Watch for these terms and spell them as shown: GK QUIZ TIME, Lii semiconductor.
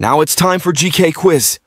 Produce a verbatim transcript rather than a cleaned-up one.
Now it's time for G K Quiz.